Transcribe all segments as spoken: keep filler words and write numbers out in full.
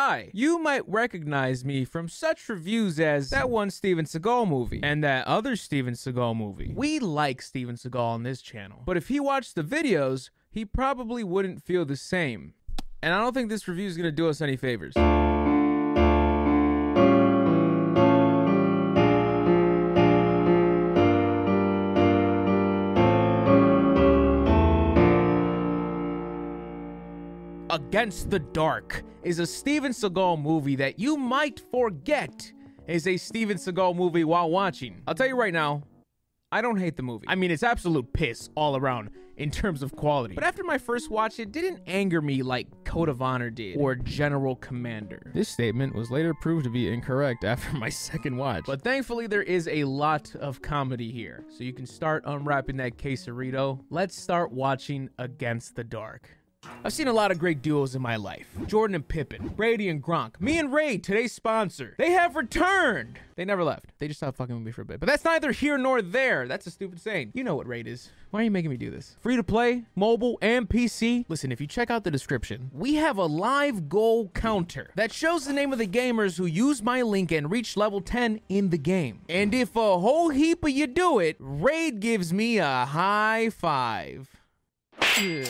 Hi, you might recognize me from such reviews as that one Steven Seagal movie and that other Steven Seagal movie. We like Steven Seagal on this channel, but if he watched the videos, he probably wouldn't feel the same. And I don't think this review is going to do us any favors. Against the Dark is a Steven Seagal movie that you might forget is a Steven Seagal movie while watching. I'll tell you right now, I don't hate the movie. I mean, it's absolute piss all around in terms of quality. But after my first watch, it didn't anger me like Code of Honor did or General Commander. This statement was later proved to be incorrect after my second watch. But thankfully, there is a lot of comedy here. So you can start unwrapping that quesarito. Let's start watching Against the Dark. I've seen a lot of great duos in my life. Jordan and Pippin, Brady and Gronk, me and Raid, today's sponsor. They have returned. They never left. They just stopped fucking with me for a bit. But that's neither here nor there. That's a stupid saying. You know what Raid is. Why are you making me do this? Free to play, mobile, and P C. Listen, if you check out the description, we have a live goal counter that shows the name of the gamers who use my link and reach level ten in the game. And if a whole heap of you do it, Raid gives me a high five. Yeah.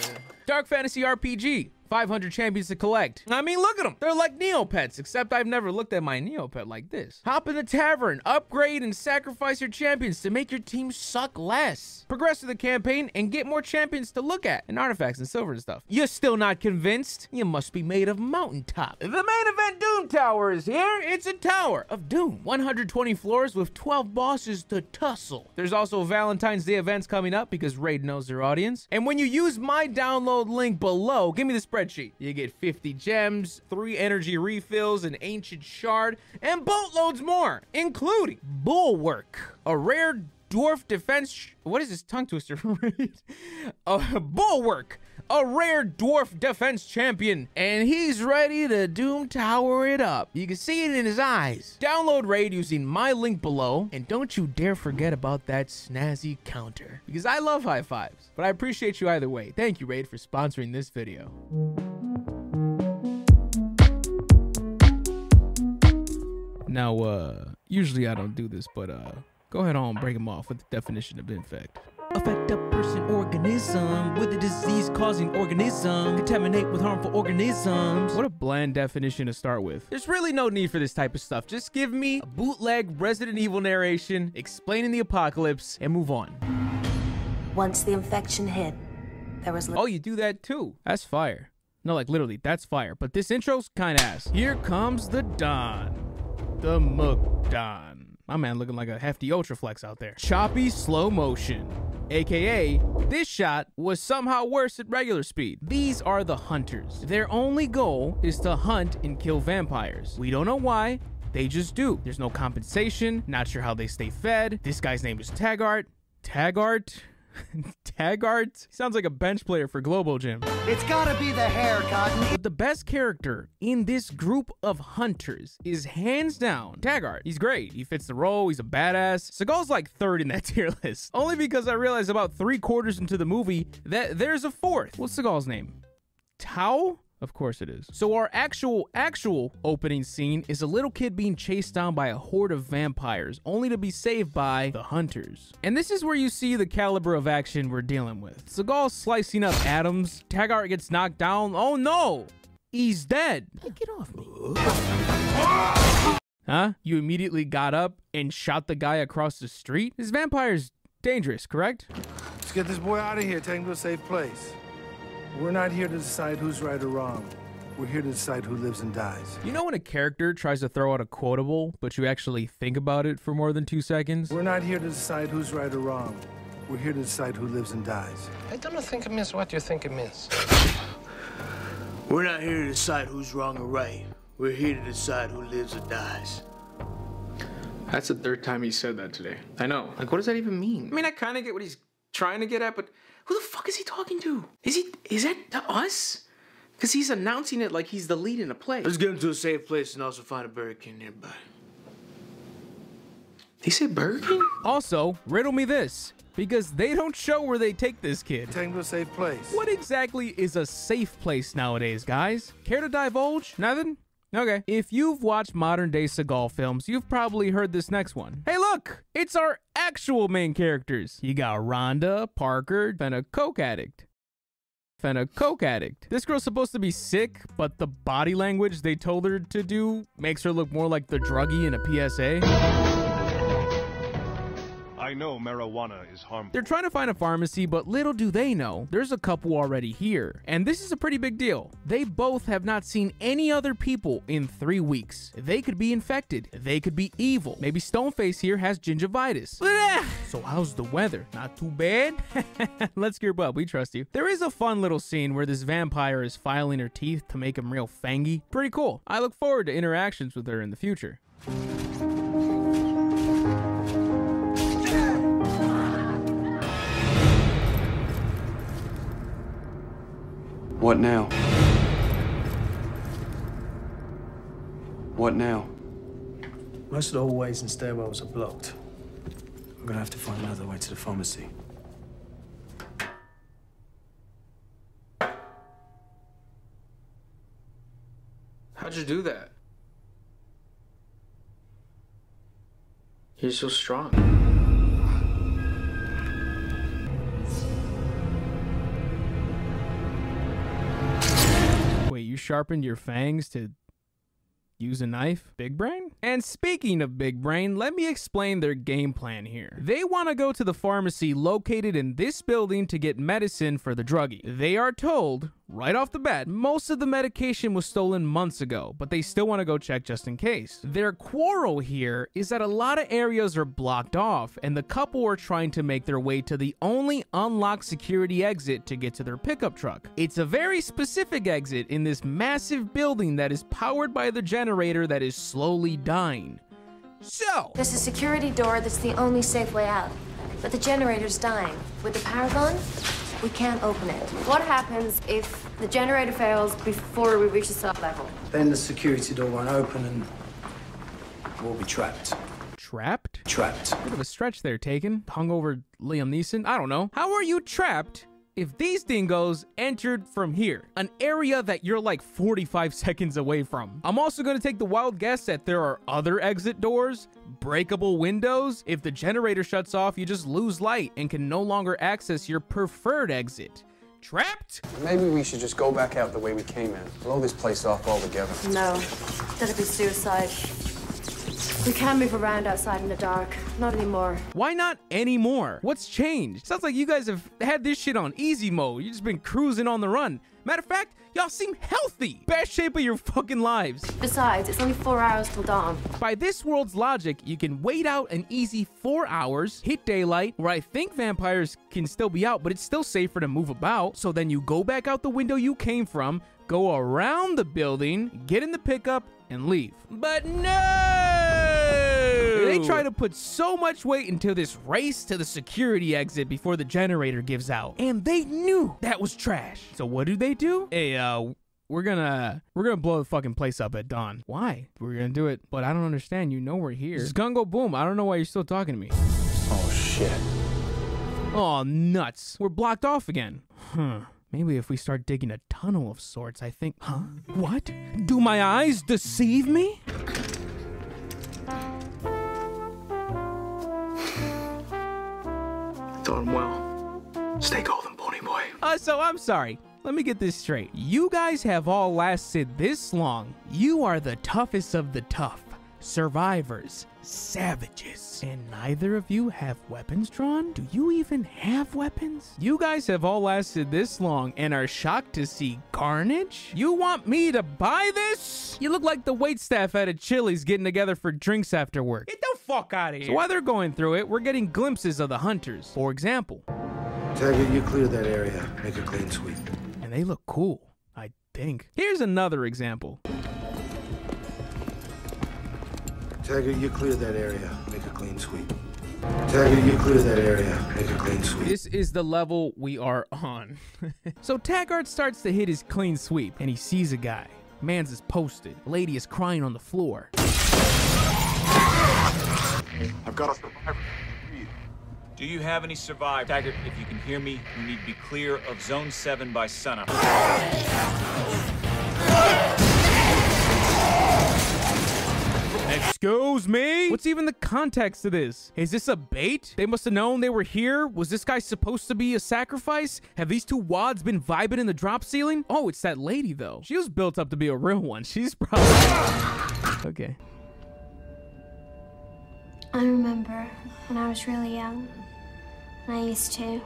Dark Fantasy R P G, five hundred champions to collect. I mean, look at them. They're like Neopets, except I've never looked at my Neopet like this. Hop in the tavern, upgrade and sacrifice your champions to make your team suck less. Progress through the campaign and get more champions to look at, and artifacts and silver and stuff. You're still not convinced? You must be made of mountaintop. The main event Doom Tower is here. It's a Tower of Doom. one hundred twenty floors with twelve bosses to tussle. There's also Valentine's Day events coming up because Raid knows their audience. And when you use my download link below, give me the spreadsheet. You get fifty gems, three energy refills, an ancient shard, and boatloads more, including Bulwark, a rare dwarf defense. Sh what is this tongue twister? uh, Bulwark, a rare dwarf defense champion, and he's ready to Doom Tower it up. You can see it in his eyes. Download Raid using my link below, and don't you dare forget about that snazzy counter, because I love high fives, but I appreciate you either way. Thank you, Raid, for sponsoring this video. Now, uh, usually I don't do this, but, uh, go ahead on and break them off with the definition of infect. Affect a person, organism with a disease-causing organism. Contaminate with harmful organisms. What a bland definition to start with. There's really no need for this type of stuff. Just give me a bootleg Resident Evil narration, explaining the apocalypse, and move on. Once the infection hit, there was... Oh, you do that too. That's fire. No, like literally, that's fire. But this intro's kind of ass. Here comes the Don. The Mook Don. My man looking like a hefty ultra flex out there. Choppy slow motion, A K A this shot was somehow worse at regular speed. These are the hunters. Their only goal is to hunt and kill vampires. We don't know why, they just do. There's no compensation, not sure how they stay fed. This guy's name is Taggart. Taggart? Taggart? Sounds like a bench player for Global Gym. It's gotta be the hair, Cotton. But the best character in this group of hunters is hands down Taggart. He's great. He fits the role. He's a badass. Seagal's like third in that tier list. Only because I realized about three quarters into the movie that there's a fourth. What's Seagal's name? Tao? Of course it is. So our actual, actual opening scene is a little kid being chased down by a horde of vampires, only to be saved by the hunters. And this is where you see the caliber of action we're dealing with. Seagal slicing up Adams. Taggart gets knocked down. Oh no, he's dead. Hey, get off me. Huh? You immediately got up and shot the guy across the street? This vampire's dangerous, correct? Let's get this boy out of here, take him to a safe place. We're not here to decide who's right or wrong. We're here to decide who lives and dies. You know when a character tries to throw out a quotable, but you actually think about it for more than two seconds? We're not here to decide who's right or wrong. We're here to decide who lives and dies. I don't think it means what you think it means. We're not here to decide who's wrong or right. We're here to decide who lives or dies. That's the third time he said that today. I know. Like, what does that even mean? I mean, I kind of get what he's trying to get at, but... who the fuck is he talking to? Is he, is that to us? Because he's announcing it like he's the lead in a play. Let's get him to a safe place and also find a Burger King nearby. He said Burger King? Also, riddle me this, because they don't show where they take this kid. Take him to a safe place. What exactly is a safe place nowadays, guys? Care to divulge? Nothing? Okay. If you've watched modern day Seagal films, you've probably heard this next one. Hey, look, it's our actual main characters. You got Rhonda Parker, Fen a coke addict. Fen a coke addict. This girl's supposed to be sick, but the body language they told her to do makes her look more like the druggie in a P S A. I know marijuana is harmful. They're trying to find a pharmacy, but little do they know, there's a couple already here. And this is a pretty big deal. They both have not seen any other people in three weeks. They could be infected. They could be evil. Maybe Stoneface here has gingivitis. Blech! So how's the weather? Not too bad? Let's gear up, we trust you. There is a fun little scene where this vampire is filing her teeth to make him real fangy. Pretty cool. I look forward to interactions with her in the future. What now? What now? Most of the hallways and stairwells are blocked. I'm gonna have to find another way to the pharmacy. How'd you do that? You're so strong. Sharpened your fangs to use a knife? Big brain? And speaking of big brain, let me explain their game plan here. They want to go to the pharmacy located in this building to get medicine for the druggie. They are told, right off the bat, most of the medication was stolen months ago, but they still want to go check just in case. Their quarrel here is that a lot of areas are blocked off, and the couple are trying to make their way to the only unlocked security exit to get to their pickup truck. It's a very specific exit in this massive building that is powered by the generator. generator that is slowly dying. So there's a security door that's the only safe way out, but the generator's dying. With the power gone, we can't open it. What happens if the generator fails before we reach the sub level? Then the security door won't open and we'll be trapped. Trapped? Trapped. Bit of a stretch there, Taken. Hungover Liam Neeson? I don't know. How are you trapped if these dingoes entered from here, an area that you're like forty-five seconds away from? I'm also gonna take the wild guess that there are other exit doors, breakable windows. If the generator shuts off, you just lose light and can no longer access your preferred exit. Trapped? Maybe we should just go back out the way we came in. Blow this place off altogether. No, that'd be suicide. We can't move around outside in the dark. Not anymore. Why not anymore? What's changed? Sounds like you guys have had this shit on easy mode. You've just been cruising on the run. Matter of fact, y'all seem healthy. Best shape of your fucking lives. Besides, it's only four hours till dawn. By this world's logic, you can wait out an easy four hours, hit daylight, where I think vampires can still be out, but it's still safer to move about. So then you go back out the window you came from, go around the building, get in the pickup, and leave. But no! They try to put so much weight into this race to the security exit before the generator gives out, and they knew that was trash. So what do they do? Hey, uh, we're gonna we're gonna blow the fucking place up at dawn. Why? We're gonna do it, but I don't understand. You know we're here. It's gonna go boom. I don't know why you're still talking to me. Oh shit. Oh nuts. We're blocked off again. Huh. Maybe if we start digging a tunnel of sorts, I think. Huh? What? Do my eyes deceive me? Done well. Stay golden, pony boy. Uh, so I'm sorry. Let me get this straight. You guys have all lasted this long. You are the toughest of the tough. Survivors. Savages. And neither of you have weapons drawn? Do you even have weapons? You guys have all lasted this long and are shocked to see carnage? You want me to buy this? You look like the waitstaff at a Chili's getting together for drinks after work. Get the fuck out of here. So while they're going through it, we're getting glimpses of the hunters. For example. Taggart, you clear that area. Make a clean sweep. And they look cool, I think. Here's another example. Taggart, you clear that area. Make a clean sweep. Taggart, you clear that area. Make a clean sweep. This is the level we are on. So Taggart starts to hit his clean sweep, and he sees a guy. Man's is posted. Lady is crying on the floor. I've got a survivor. Do you have any survivors? Taggart, if you can hear me, you need to be clear of Zone seven by sunup. Excuse me? What's even the context of this? Is this a bait? They must have known they were here. Was this guy supposed to be a sacrifice? Have these two wads been vibing in the drop ceiling? Oh, it's that lady though. She was built up to be a real one. She's probably... Okay. I remember when I was really young, I used to...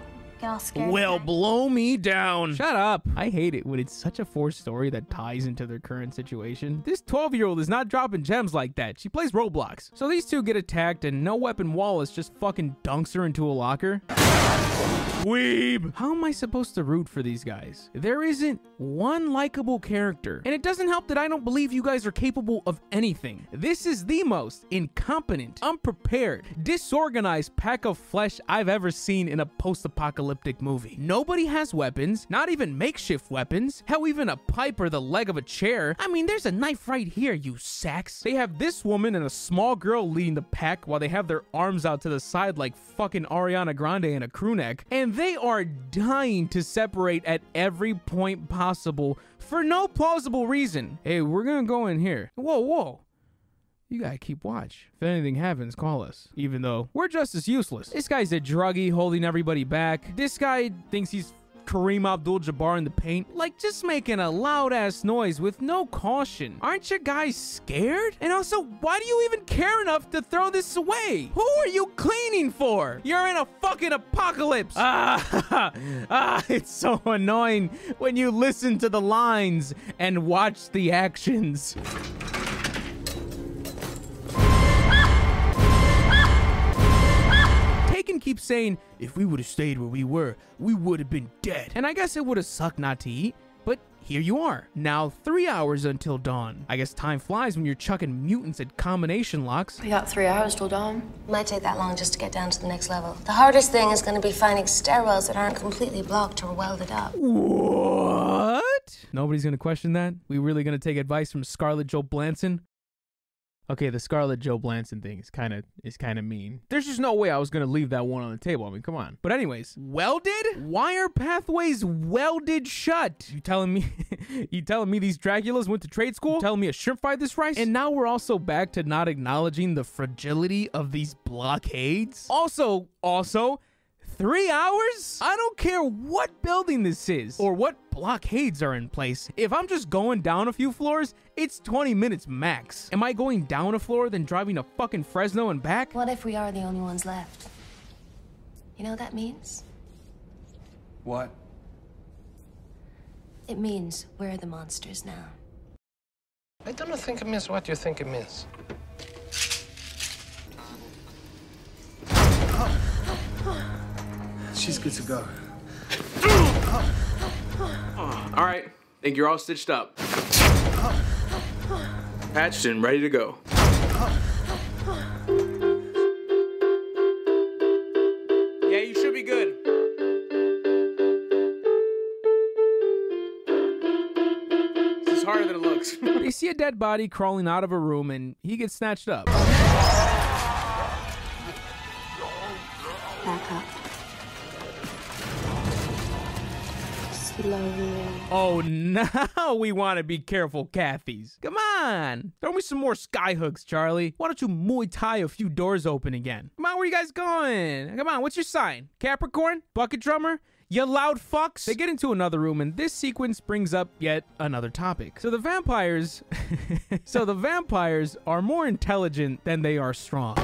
Well, blow me down. Shut up. I hate it when it's such a forced story that ties into their current situation. This twelve-year-old is not dropping gems like that. She plays Roblox. So these two get attacked and No Weapon Wallace just fucking dunks her into a locker. Weeb. How am I supposed to root for these guys? There isn't one likable character. And it doesn't help that I don't believe you guys are capable of anything. This is the most incompetent, unprepared, disorganized pack of flesh I've ever seen in a post-apocalyptic movie. Nobody has weapons, not even makeshift weapons. Hell, even a pipe or the leg of a chair. I mean, there's a knife right here, you sacks. They have this woman and a small girl leading the pack while they have their arms out to the side like fucking Ariana Grande and a crew neck. And they are dying to separate at every point possible for no plausible reason. Hey, we're gonna go in here. Whoa, whoa. You gotta keep watch. If anything happens, call us. Even though we're just as useless. This guy's a druggie holding everybody back. This guy thinks he's Kareem Abdul-Jabbar in the paint. Like, just making a loud-ass noise with no caution. Aren't you guys scared? And also, why do you even care enough to throw this away? Who are you cleaning for? You're in a fucking apocalypse. Ah, ah, it's so annoying when you listen to the lines and watch the actions. Taken keeps saying, if we would have stayed where we were, we would have been dead. And I guess it would have sucked not to eat, but here you are. Now three hours until dawn. I guess time flies when you're chucking mutants at combination locks. We got three hours till dawn. Might take that long just to get down to the next level. The hardest thing is gonna be finding stairwells that aren't completely blocked or welded up. What? Nobody's gonna question that? We really gonna take advice from Scarlett Johansson? Okay, the Scarlett Johansson thing is kind of is kind of mean. There's just no way I was going to leave that one on the table. I mean, come on. But anyways, welded? Why are pathways welded shut? You telling me you telling me these Draculas went to trade school? You telling me a shrimp fried this rice? And now we're also back to not acknowledging the fragility of these blockades? Also, also, three hours? I don't care what building this is or what blockades are in place. If I'm just going down a few floors, it's twenty minutes max. Am I going down a floor then driving to fucking Fresno and back? What if we are the only ones left? You know what that means? What? It means we're the monsters now. I don't think it means what you think it means. She's good to go. All right, I think you're all stitched up. Patched and ready to go. Yeah, you should be good. This is harder than it looks. You see a dead body crawling out of a room and he gets snatched up. Back up. Oh, now we want to be careful, Kathy's. Come on. Throw me some more skyhooks, Charlie. Why don't you Muay Thai a few doors open again? Come on, where you guys going? Come on, what's your sign? Capricorn? Bucket drummer? You loud fucks. They get into another room and this sequence brings up yet another topic. So the vampires... so the vampires are more intelligent than they are strong.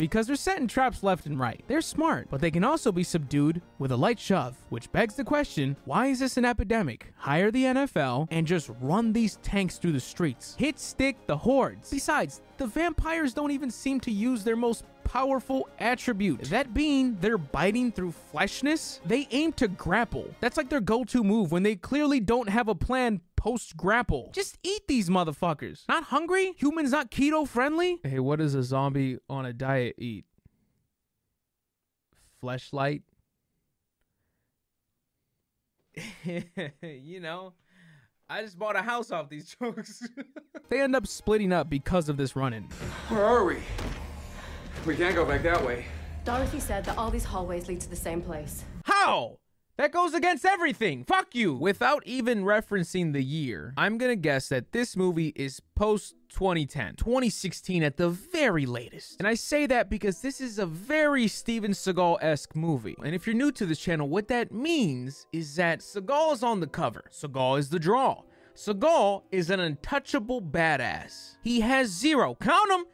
Because they're setting traps left and right. They're smart, but they can also be subdued with a light shove, which begs the question, why is this an epidemic? Hire the N F L and just run these tanks through the streets. Hit stick the hordes. Besides, the vampires don't even seem to use their most powerful attribute, that being they're biting through fleshness. They aim to grapple. That's like their go-to move when they clearly don't have a plan post grapple. Just eat these motherfuckers. Not hungry? Humans not keto friendly? Hey, what does a zombie on a diet eat? Fleshlight? You know, I just bought a house off these jokes. They end up splitting up because of this run-in. Where are we? We can't go back that way. Dorothy said that all these hallways lead to the same place. How? That goes against everything. Fuck you. Without even referencing the year, I'm gonna guess that this movie is post twenty ten, twenty sixteen at the very latest. And I say that because this is a very Steven Seagal-esque movie. And if you're new to this channel, what that means is that Seagal is on the cover. Seagal is the draw. Seagal is an untouchable badass. He has zero, count him,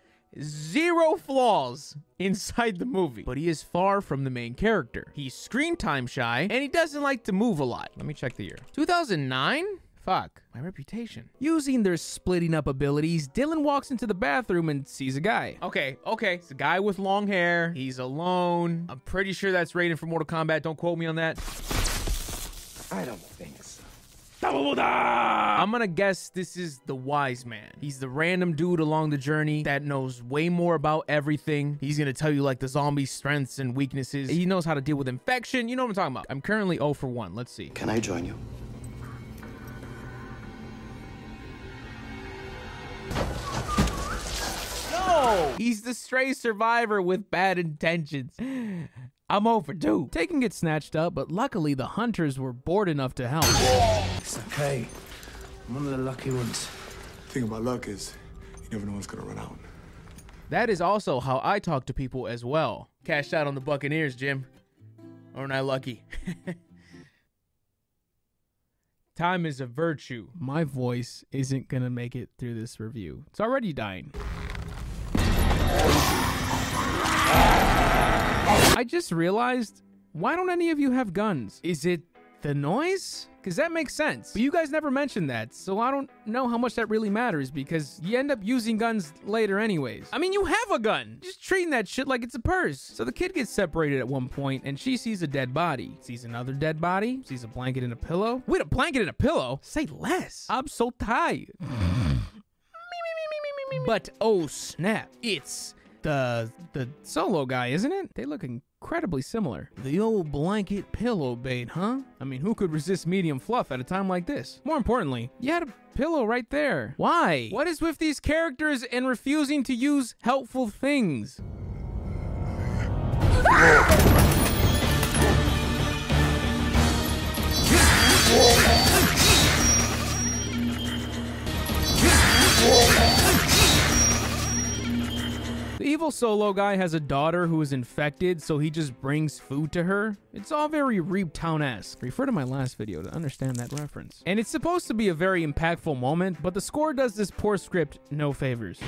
zero flaws inside the movie. But he is far from the main character. He's screen time shy, and he doesn't like to move a lot. Let me check the year. two thousand nine? Fuck, my reputation. Using their splitting up abilities, Dylan walks into the bathroom and sees a guy. Okay, okay, it's a guy with long hair. He's alone. I'm pretty sure that's rated for Mortal Kombat. Don't quote me on that. I don't think so. I'm gonna guess this is the wise man. He's the random dude along the journey that knows way more about everything. He's gonna tell you like the zombie's strengths and weaknesses. He knows how to deal with infection. You know what I'm talking about. I'm currently zero for one. Let's see. Can I join you? No! He's the stray survivor with bad intentions. I'm overdue. Taken gets snatched up, but luckily the hunters were bored enough to help. It's okay. I'm one of the lucky ones. The thing about luck is you never know what's gonna run out. That is also how I talk to people as well. Cashed out on the Buccaneers, Jim. Aren't I lucky? Time is a virtue. My voice isn't gonna make it through this review. It's already dying. I just realized, why don't any of you have guns? Is it the noise? Because that makes sense. But you guys never mentioned that, so I don't know how much that really matters because you end up using guns later anyways. I mean, you have a gun. Just treating that shit like it's a purse. So the kid gets separated at one point and she sees a dead body. Sees another dead body. Sees a blanket and a pillow. Wait, a blanket and a pillow? Say less. I'm so tired. But oh snap, it's... The, the solo guy, isn't it? They look incredibly similar. The old blanket pillow bait, huh? I mean, who could resist medium fluff at a time like this? More importantly, you had a pillow right there. Why? What is with these characters and refusing to use helpful things? The evil solo guy has a daughter who is infected, so he just brings food to her. It's all very Reap Town-esque. Refer to my last video to understand that reference. And it's supposed to be a very impactful moment, but the score does this poor script no favors. The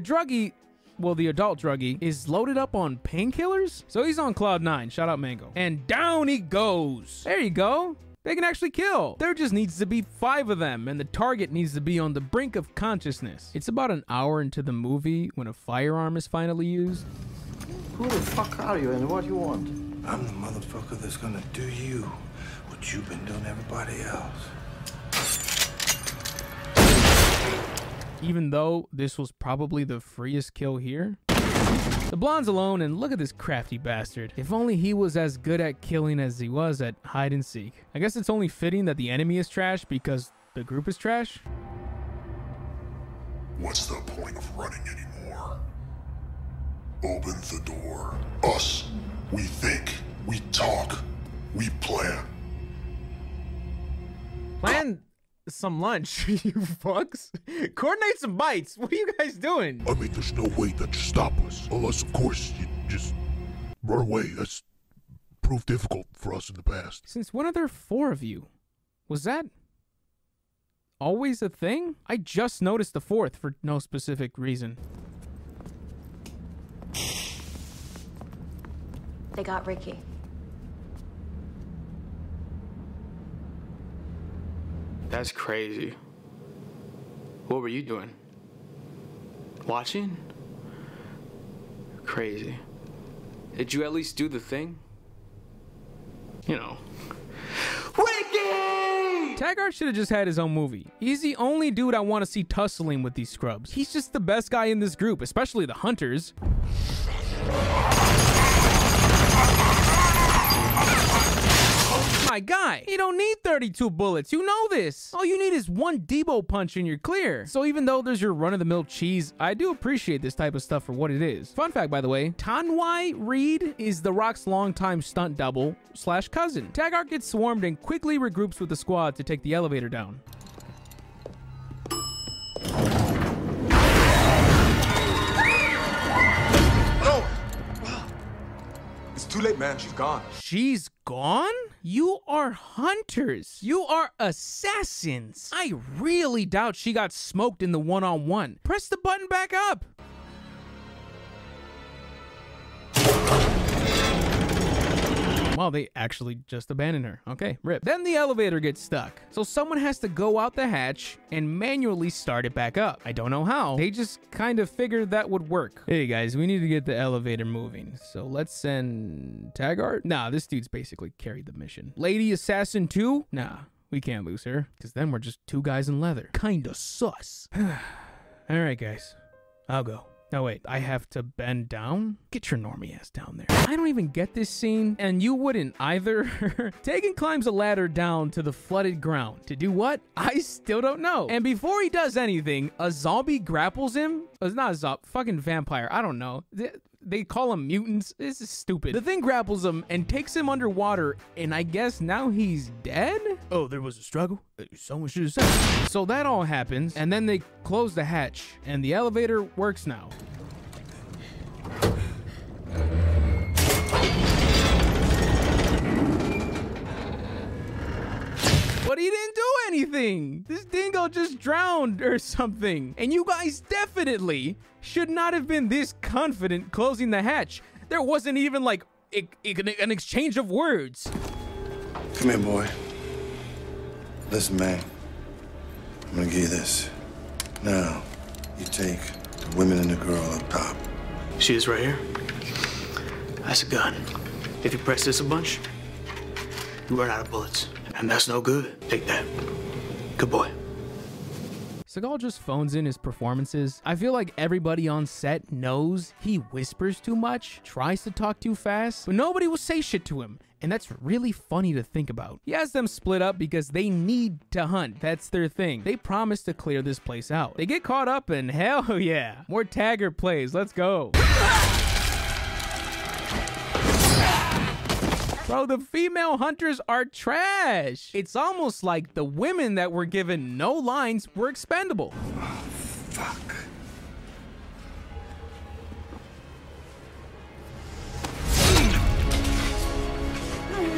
druggie, well, the adult druggie, is loaded up on painkillers? So he's on cloud nine, shout out Mango. And down he goes. There you go. They can actually kill. There just needs to be five of them, and the target needs to be on the brink of consciousness. It's about an hour into the movie when a firearm is finally used. Who the fuck are you and what do you want? I'm the motherfucker that's gonna do you what you've been doing to everybody else. Even though this was probably the freest kill here, the blonde's alone, and look at this crafty bastard. If only he was as good at killing as he was at hide and seek. I guess it's only fitting that the enemy is trash because the group is trash. What's the point of running anymore? Open the door. Us. We think. We talk. We plan. Plan some lunch, you fucks. Coordinate some bites. What are you guys doing? I mean, there's no way that you stop us. Unless, of course, you just run away. That's proved difficult for us in the past. Since when are there four of you? Was that always a thing? I just noticed the fourth for no specific reason. They got Ricky. That's crazy. What were you doing? Watching? Crazy. Did you at least do the thing? You know. Ricky! Taggart should have just had his own movie. He's the only dude I want to see tussling with these scrubs. He's just the best guy in this group, especially the hunters. my guy. He don't need thirty-two bullets. You know this. All you need is one Debo punch and you're clear. So even though there's your run-of-the-mill cheese, I do appreciate this type of stuff for what it is. Fun fact, by the way, Tanwai Reed is The Rock's longtime stunt double slash cousin. Taggart gets swarmed and quickly regroups with the squad to take the elevator down. Too late, man. She's gone. She's gone? You are hunters. You are assassins. I really doubt she got smoked in the one-on-one. Press the button back up. Well, they actually just abandoned her. Okay, rip. Then the elevator gets stuck. So someone has to go out the hatch and manually start it back up. I don't know how. They just kind of figured that would work. Hey guys, we need to get the elevator moving. So let's send Taggart. Nah, this dude's basically carried the mission. Lady Assassin two? Nah, we can't lose her. Because then we're just two guys in leather. Kinda sus. All right, guys. I'll go. No, wait, I have to bend down? Get your normie ass down there. I don't even get this scene, and you wouldn't either. Taken climbs a ladder down to the flooded ground. To do what? I still don't know. And before he does anything, a zombie grapples him. It's not a zombie, fucking vampire. I don't know. Th They call him mutants. This is stupid. The thing grapples him and takes him underwater, and I guess now he's dead? Oh, there was a struggle? Someone should have said. So that all happens, and then they close the hatch, and the elevator works now. But he didn't do anything. This dingo just drowned or something. And you guys definitely should not have been this confident closing the hatch. There wasn't even like a, a, an exchange of words. Come here, boy. Listen, man. I'm gonna give you this. Now, you take the women and the girl up top. See this right here? That's a gun. If you press this a bunch, you run out of bullets. And that's no good. Take that. Good boy. Seagal just phones in his performances. I feel like everybody on set knows he whispers too much, tries to talk too fast, but nobody will say shit to him. And that's really funny to think about. He has them split up because they need to hunt. That's their thing. They promise to clear this place out. They get caught up and hell yeah. More Taggart plays. Let's go. Bro, the female hunters are trash. It's almost like the women that were given no lines were expendable. Oh, fuck.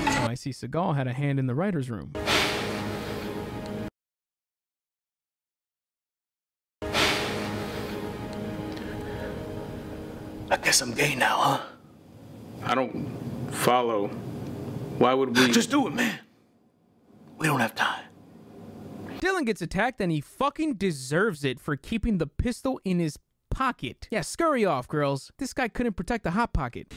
Oh, I see Seagal had a hand in the writer's room. I guess I'm gay now, huh? I don't follow. Why would we? Just do it, man. We don't have time. Dylan gets attacked and he fucking deserves it for keeping the pistol in his pocket. Yeah, scurry off, girls. This guy couldn't protect the hot pocket.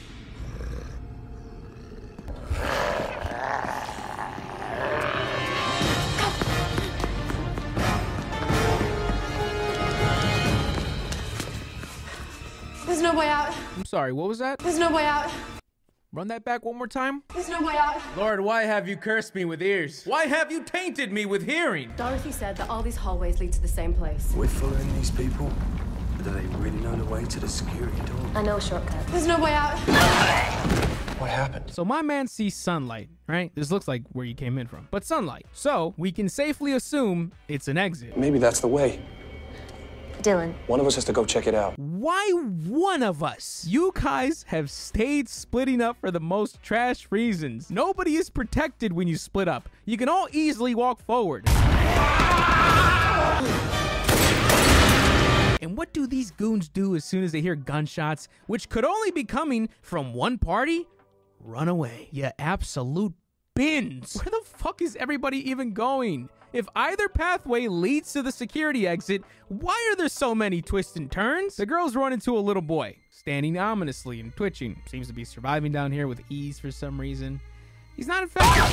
There's no way out. I'm sorry, what was that? There's no way out. Run that back one more time. There's no way out. Lord, why have you cursed me with ears? Why have you tainted me with hearing? Dorothy said that all these hallways lead to the same place. We're following these people, but do they really know the way to the security door? I know a shortcut. There's no way out. What happened? So my man sees sunlight, right? This looks like where you came in from, but sunlight. So we can safely assume it's an exit. Maybe that's the way. Dylan. One of us has to go check it out. Why one of us? You guys have stayed splitting up for the most trash reasons. Nobody is protected when you split up. You can all easily walk forward. And what do these goons do as soon as they hear gunshots, which could only be coming from one party? Run away. You absolute bins. Where the fuck is everybody even going? If either pathway leads to the security exit, why are there so many twists and turns? The girls run into a little boy, standing ominously and twitching. Seems to be surviving down here with ease for some reason. He's not infected.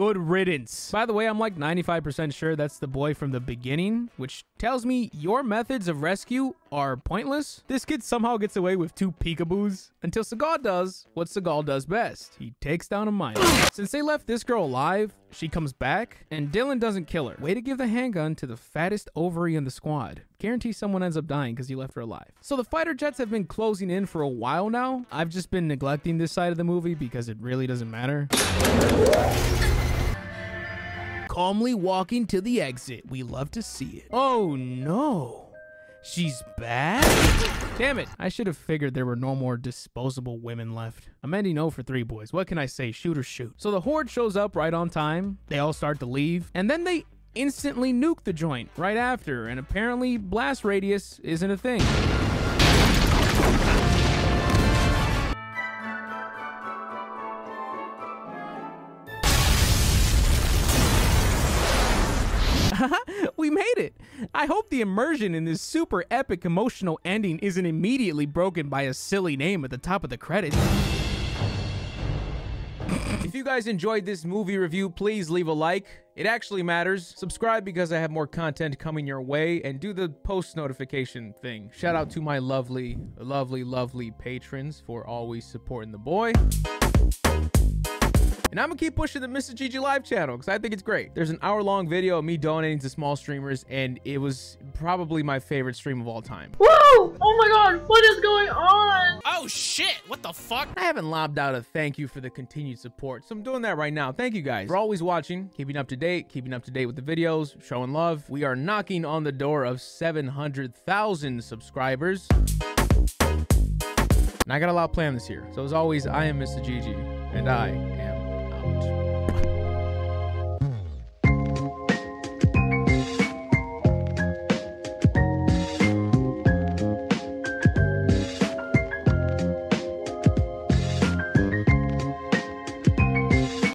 Good riddance. By the way, I'm like ninety-five percent sure that's the boy from the beginning, which tells me your methods of rescue are pointless. This kid somehow gets away with two peekaboos until Seagal does what Seagal does best. He takes down a miner. Since they left this girl alive, she comes back and Dylan doesn't kill her. Way to give the handgun to the fattest ovary in the squad. Guarantee someone ends up dying because you left her alive. So the fighter jets have been closing in for a while now. I've just been neglecting this side of the movie because it really doesn't matter. Calmly walking to the exit. We love to see it. Oh no. She's back? Damn it. I should have figured there were no more disposable women left. I'm ending oh for three, boys. What can I say? Shoot or shoot. So the horde shows up right on time. They all start to leave. And then they instantly nuke the joint right after. And apparently blast radius isn't a thing. We made it. I hope the immersion in this super epic emotional ending isn't immediately broken by a silly name at the top of the credits. If you guys enjoyed this movie review, please leave a like. It actually matters. Subscribe because I have more content coming your way, and do the post notification thing. Shout out to my lovely, lovely, lovely patrons for always supporting the boy. And I'm gonna keep pushing the Mister G G live channel because I think it's great. There's an hour long video of me donating to small streamers, and it was probably my favorite stream of all time. Woo! Oh my God, what is going on? Oh shit, what the fuck? I haven't lobbed out a thank you for the continued support, so I'm doing that right now. Thank you guys for always watching, keeping up to date, keeping up to date with the videos, showing love. We are knocking on the door of seven hundred thousand subscribers. And I got a lot planned this year. So as always, I am Mister G G, and I am out.